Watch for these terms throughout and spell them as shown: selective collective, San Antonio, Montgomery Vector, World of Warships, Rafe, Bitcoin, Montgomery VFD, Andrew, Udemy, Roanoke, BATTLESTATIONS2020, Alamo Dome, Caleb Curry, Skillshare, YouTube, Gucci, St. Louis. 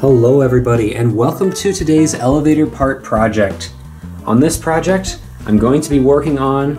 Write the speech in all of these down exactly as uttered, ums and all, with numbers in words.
Hello everybody, and welcome to today's elevator part project. On this project, I'm going to be working on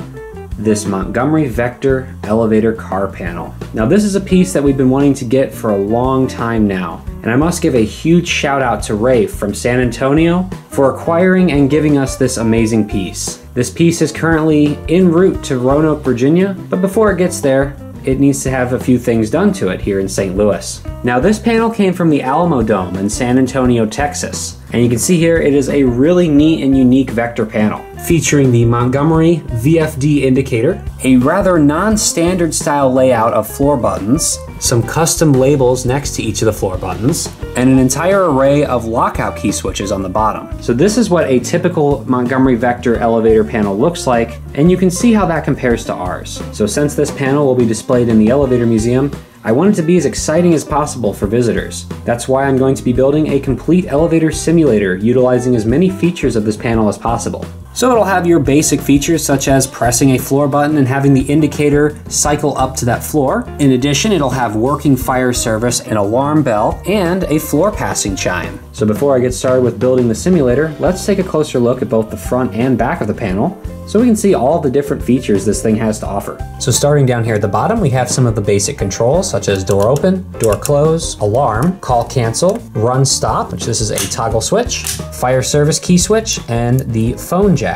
this Montgomery Vector elevator car panel. Now this is a piece that we've been wanting to get for a long time now, and I must give a huge shout out to Rafe from San Antonio for acquiring and giving us this amazing piece. This piece is currently en route to Roanoke, Virginia, but before it gets there, it needs to have a few things done to it here in Saint Louis. Now this panel came from the Alamo Dome in San Antonio, Texas. And you can see here it is a really neat and unique vector panel featuring the Montgomery V F D indicator, a rather non-standard style layout of floor buttons, some custom labels next to each of the floor buttons, and an entire array of lockout key switches on the bottom. So this is what a typical Montgomery Vector elevator panel looks like, and you can see how that compares to ours. So since this panel will be displayed in the elevator museum, I want it to be as exciting as possible for visitors. That's why I'm going to be building a complete elevator simulator utilizing as many features of this panel as possible. So it'll have your basic features such as pressing a floor button and having the indicator cycle up to that floor. In addition, it'll have working fire service, an alarm bell, and a floor passing chime. So before I get started with building the simulator, let's take a closer look at both the front and back of the panel so we can see all the different features this thing has to offer. So starting down here at the bottom, we have some of the basic controls such as door open, door close, alarm, call cancel, run stop, which this is a toggle switch, fire service key switch, and the phone jack.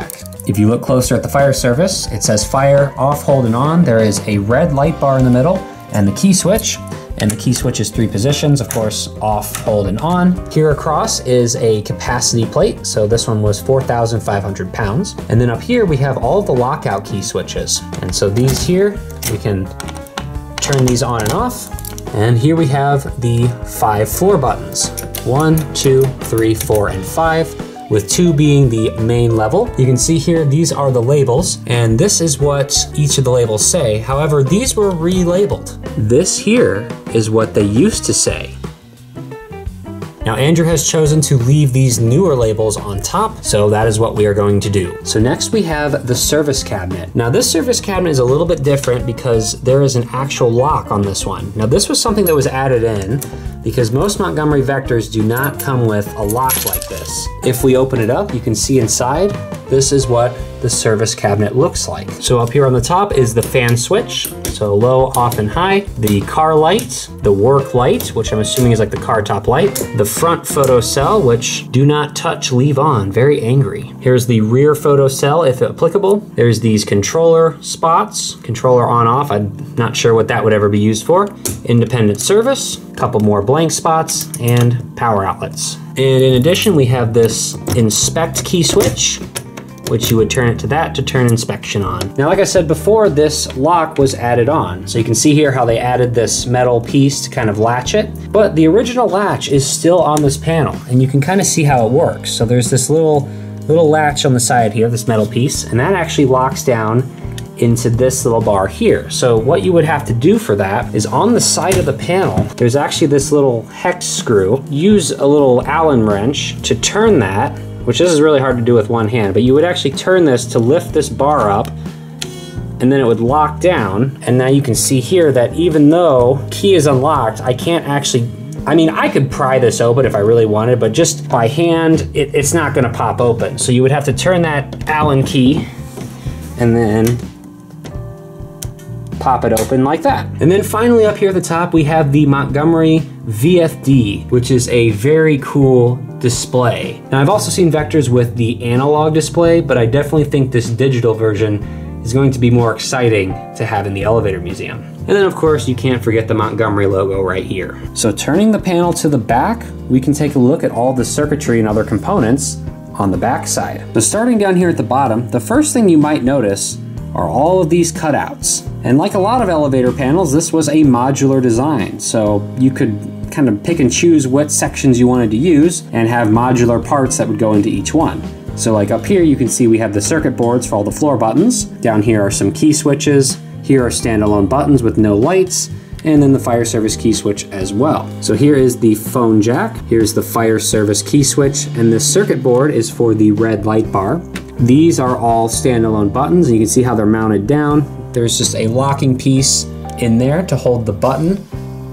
If you look closer at the fire service, it says fire, off, hold, and on. There is a red light bar in the middle and the key switch. And the key switch is three positions, of course, off, hold, and on. Here across is a capacity plate. So this one was four thousand five hundred pounds. And then up here, we have all of the lockout key switches. And so these here, we can turn these on and off. And here we have the five floor buttons. One, two, three, four, and five, with two being the main level. You can see here, these are the labels, and this is what each of the labels say. However, these were relabeled. This here is what they used to say. Now, Andrew has chosen to leave these newer labels on top, so that is what we are going to do. So next we have the service cabinet. Now this service cabinet is a little bit different because there is an actual lock on this one. Now this was something that was added in because most Montgomery Vectors do not come with a lock like this. If we open it up, you can see inside, this is what the service cabinet looks like. So up here on the top is the fan switch. So low, off, and high. The car light, the work light, which I'm assuming is like the car top light. The front photo cell, which do not touch, leave on, very angry. Here's the rear photo cell, if applicable. There's these controller spots, controller on, off. I'm not sure what that would ever be used for. Independent service, couple more blank spots, and power outlets. And in addition, we have this inspect key switch, which you would turn it to that to turn inspection on. Now, like I said before, this lock was added on. So you can see here how they added this metal piece to kind of latch it, but the original latch is still on this panel and you can kind of see how it works. So there's this little, little latch on the side here, this metal piece, and that actually locks down into this little bar here. So what you would have to do for that is on the side of the panel, there's actually this little hex screw. Use a little Allen wrench to turn that, which this is really hard to do with one hand, but you would actually turn this to lift this bar up, and then it would lock down. And now you can see here that even though key is unlocked, I can't actually, I mean, I could pry this open if I really wanted, but just by hand, it, it's not gonna pop open. So you would have to turn that Allen key and then pop it open like that. And then finally up here at the top, we have the Montgomery V F D, which is a very cool display. Now I've also seen Vectors with the analog display, but I definitely think this digital version is going to be more exciting to have in the elevator museum. And then of course you can't forget the Montgomery logo right here. So turning the panel to the back, we can take a look at all the circuitry and other components on the back side. So starting down here at the bottom, the first thing you might notice are all of these cutouts. And like a lot of elevator panels, this was a modular design. So you could kind of pick and choose what sections you wanted to use and have modular parts that would go into each one. So like up here, you can see we have the circuit boards for all the floor buttons. Down here are some key switches. Here are standalone buttons with no lights, and then the fire service key switch as well. So here is the phone jack. Here's the fire service key switch, and this circuit board is for the red light bar. These are all standalone buttons, and you can see how they're mounted down. There's just a locking piece in there to hold the button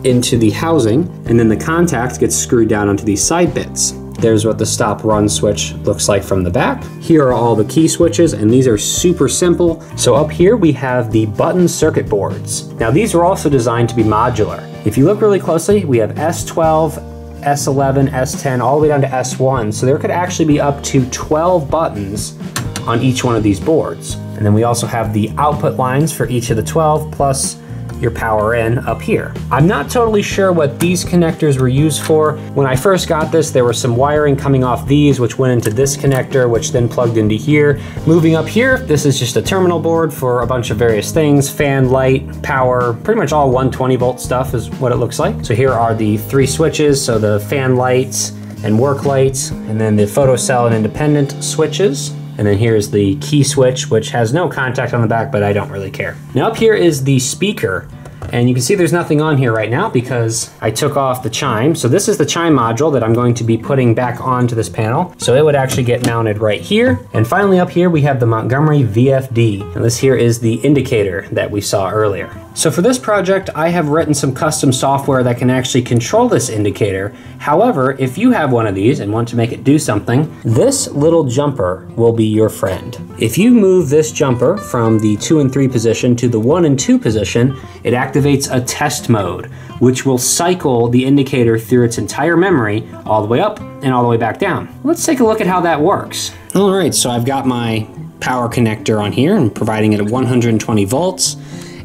into the housing, and then the contact gets screwed down onto these side bits. There's what the stop run switch looks like from the back. Here are all the key switches, and these are super simple. So up here we have the button circuit boards. Now these were also designed to be modular. If you look really closely, we have S twelve, S eleven, S ten, all the way down to S one. So there could actually be up to twelve buttons on each one of these boards. And then we also have the output lines for each of the twelve, plus your power in up here. I'm not totally sure what these connectors were used for. When I first got this, there was some wiring coming off these, which went into this connector, which then plugged into here. Moving up here, this is just a terminal board for a bunch of various things, fan, light, power, pretty much all one twenty volt stuff is what it looks like. So here are the three switches, so the fan lights and work lights, and then the photocell and independent switches. And then here's the key switch, which has no contact on the back, but I don't really care. Now up here is the speaker. And you can see there's nothing on here right now because I took off the chime. So this is the chime module that I'm going to be putting back onto this panel. So it would actually get mounted right here. And finally up here, we have the Montgomery V F D. And this here is the indicator that we saw earlier. So for this project, I have written some custom software that can actually control this indicator. However, if you have one of these and want to make it do something, this little jumper will be your friend. If you move this jumper from the two and three position to the one and two position, it activates a test mode, which will cycle the indicator through its entire memory, all the way up and all the way back down. Let's take a look at how that works. All right, so I've got my power connector on here and providing it at one hundred twenty volts.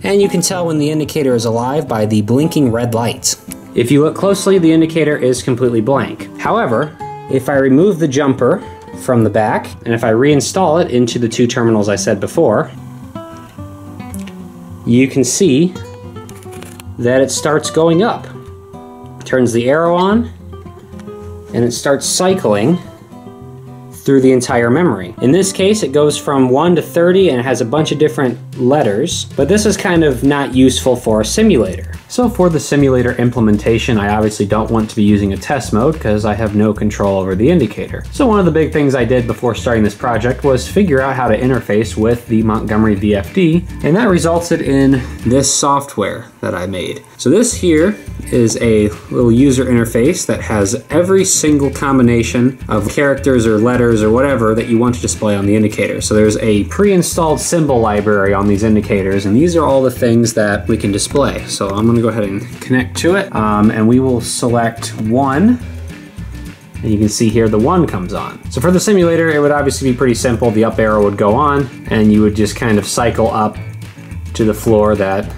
And you can tell when the indicator is alive by the blinking red lights. If you look closely, the indicator is completely blank. However, if I remove the jumper from the back, and if I reinstall it into the two terminals I said before, you can see that it starts going up. It turns the arrow on, and it starts cycling through the entire memory. In this case, it goes from one to thirty and it has a bunch of different letters, but this is kind of not useful for a simulator. So for the simulator implementation, I obviously don't want to be using a test mode because I have no control over the indicator. So one of the big things I did before starting this project was figure out how to interface with the Montgomery V F D, and that resulted in this software that I made. So this here is a little user interface that has every single combination of characters or letters or whatever that you want to display on the indicator. So there's a pre-installed symbol library on these indicators, and these are all the things that we can display. So I'm going to go ahead and connect to it, um, and we will select one, and you can see here the one comes on. So for the simulator, it would obviously be pretty simple. The up arrow would go on, and you would just kind of cycle up to the floor that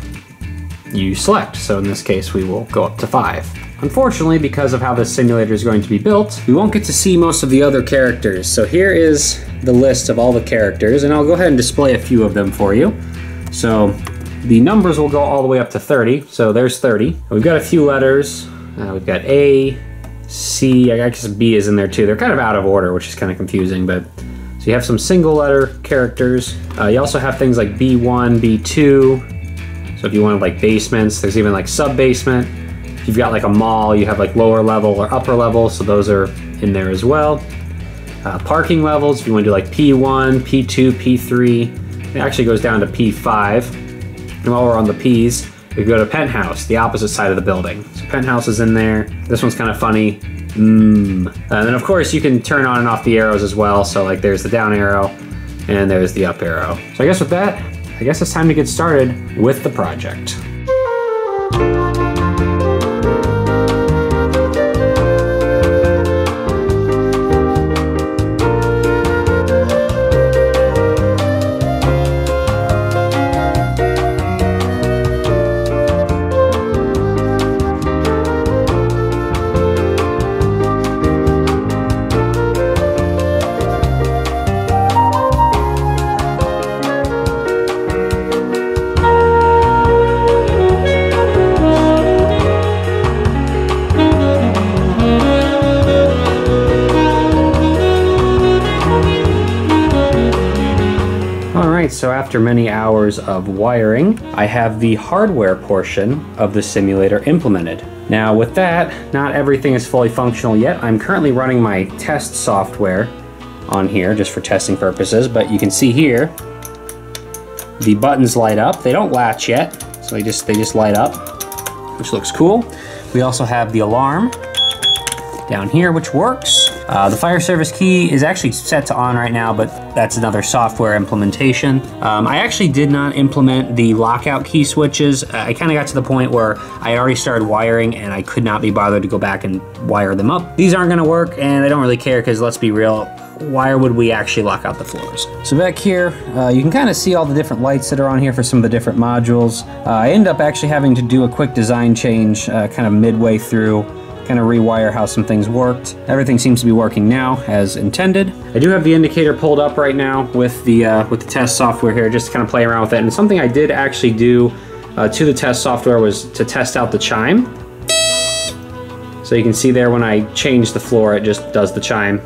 you select. So in this case, we will go up to five. Unfortunately, because of how this simulator is going to be built, we won't get to see most of the other characters. So here is the list of all the characters, and I'll go ahead and display a few of them for you. So the numbers will go all the way up to thirty, so there's thirty. We've got a few letters. Uh, we've got A, C, I guess B is in there too. They're kind of out of order, which is kind of confusing, but so you have some single letter characters. Uh, you also have things like B one, B two. So if you wanted like basements, there's even like sub-basement. You've got like a mall, you have like lower level or upper level, so those are in there as well. Uh, parking levels, if you want to do like P one, P two, P three, it actually goes down to P five. And while we're on the Ps, we go to penthouse, the opposite side of the building. So penthouse is in there. This one's kind of funny. Mmm. And then of course you can turn on and off the arrows as well. So like there's the down arrow and there's the up arrow. So I guess with that, I guess it's time to get started with the project. So after many hours of wiring, I have the hardware portion of the simulator implemented. Now with that, not everything is fully functional yet. I'm currently running my test software on here just for testing purposes, but you can see here, the buttons light up. They don't latch yet, so they just, they just light up. which looks cool. We also have the alarm down here, which works. Uh, the fire service key is actually set to on right now, but that's another software implementation. Um, I actually did not implement the lockout key switches. I kind of got to the point where I already started wiring and I could not be bothered to go back and wire them up. These aren't gonna work and I don't really care because let's be real, why would we actually lock out the floors? So back here, uh, you can kind of see all the different lights that are on here for some of the different modules. Uh, I ended up actually having to do a quick design change uh, kind of midway through, kind of rewire how some things worked. Everything seems to be working now as intended. I do have the indicator pulled up right now with the uh, with the test software here, just to kind of play around with it. And something I did actually do uh, to the test software was to test out the chime. So you can see there when I change the floor, it just does the chime.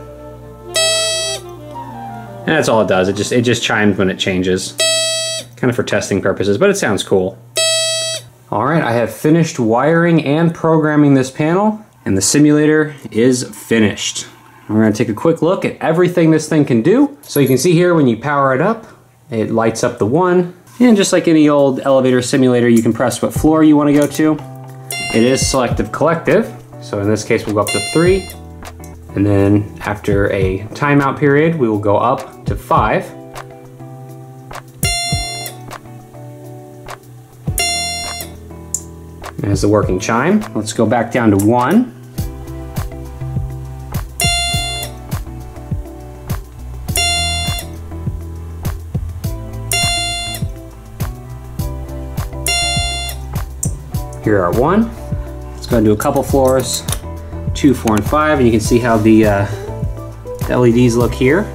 And that's all it does. It just it just chimes when it changes, kind of for testing purposes, but it sounds cool. All right, I have finished wiring and programming this panel, and the simulator is finished. We're gonna take a quick look at everything this thing can do. So you can see here when you power it up, it lights up the one. And just like any old elevator simulator, you can press what floor you wanna go to. It is selective collective. So in this case, we'll go up to three. And then after a timeout period, we will go up to five. There's the working chime. Let's go back down to one. Here are one. Let's go and do a couple floors, two, four, and five, and you can see how the, uh, the L E Ds look here.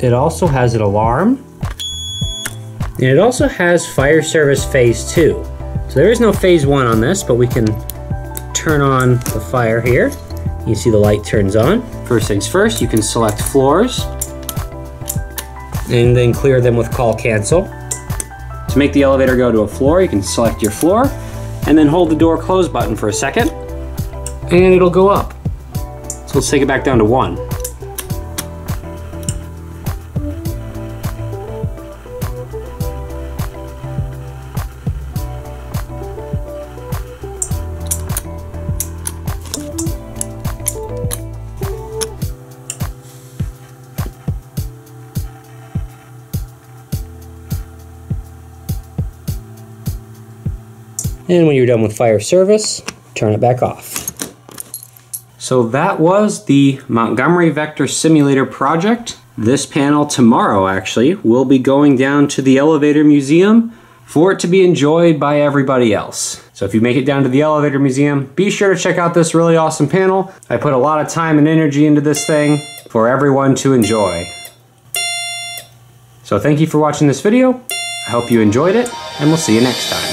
It also has an alarm, and it also has fire service phase two. So there is no phase one on this, but we can turn on the fire here. You see the light turns on. First things first, you can select floors, and then clear them with call cancel. To make the elevator go to a floor, you can select your floor, and then hold the door close button for a second, and it'll go up. So let's take it back down to one. And when you're done with fire service, turn it back off. So that was the Montgomery Vector Simulator project. This panel tomorrow, actually, will be going down to the Elevator Museum for it to be enjoyed by everybody else. So if you make it down to the Elevator Museum, be sure to check out this really awesome panel. I put a lot of time and energy into this thing for everyone to enjoy. So thank you for watching this video. I hope you enjoyed it, and we'll see you next time.